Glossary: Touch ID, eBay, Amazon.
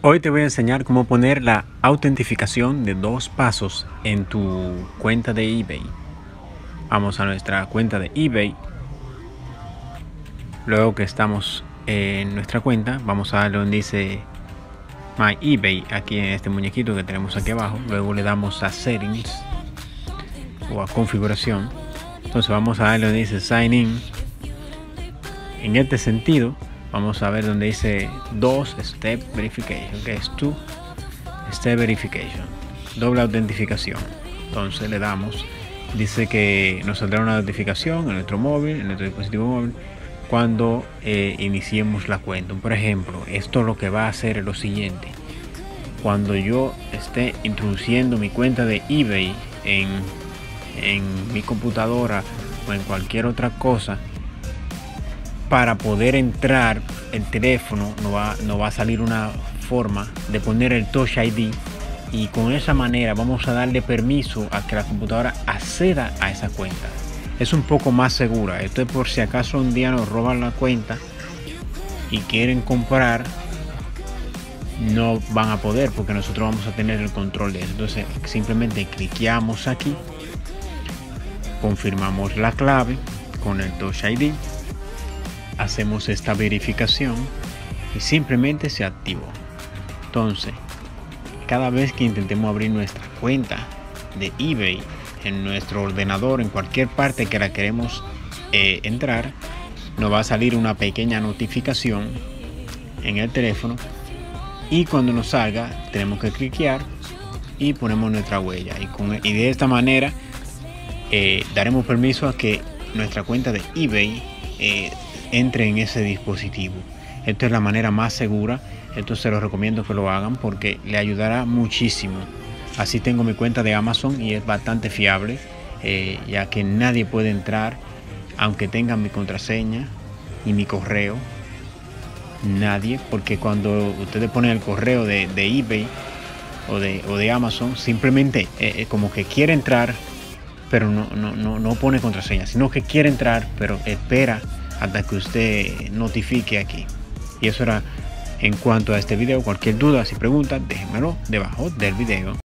Hoy te voy a enseñar cómo poner la autentificación de 2 pasos en tu cuenta de eBay. Vamos a nuestra cuenta de eBay. Luego que estamos en nuestra cuenta, vamos a darle donde dice My eBay, aquí en este muñequito que tenemos aquí abajo. Luego le damos a Settings o a Configuración. Entonces vamos a darle donde dice Sign In. En este sentido, vamos a ver donde dice 2-Step Verification, que es 2-Step Verification, doble autentificación. Entonces le damos, dice que nos saldrá una notificación en nuestro móvil, en nuestro dispositivo móvil, cuando iniciemos la cuenta. Por ejemplo, esto lo que va a hacer es lo siguiente: cuando yo esté introduciendo mi cuenta de eBay en mi computadora o en cualquier otra cosa, para poder entrar el teléfono no va a salir una forma de poner el Touch ID, y con esa manera vamos a darle permiso a que la computadora acceda a esa cuenta. Es un poco más segura. Esto es por si acaso un día nos roban la cuenta y quieren comprar, no van a poder, porque nosotros vamos a tener el control de eso. Entonces simplemente cliqueamos aquí, confirmamos la clave con el Touch ID, hacemos esta verificación y simplemente se activó. Entonces, cada vez que intentemos abrir nuestra cuenta de eBay en nuestro ordenador, en cualquier parte que la queremos entrar, nos va a salir una pequeña notificación en el teléfono, y cuando nos salga tenemos que cliquear y ponemos nuestra huella, y de esta manera daremos permiso a que nuestra cuenta de eBay entre en ese dispositivo. Esto es la manera más segura. Esto se los recomiendo que lo hagan porque le ayudará muchísimo. Así tengo mi cuenta de Amazon y es bastante fiable, ya que nadie puede entrar, aunque tengan mi contraseña y mi correo. Nadie, porque cuando ustedes ponen el correo de eBay o de Amazon, simplemente como que quiere entrar, pero no pone contraseña, sino que quiere entrar, pero espera hasta que usted notifique aquí. Y eso era en cuanto a este video. Cualquier duda, si preguntan, déjenmelo debajo del video.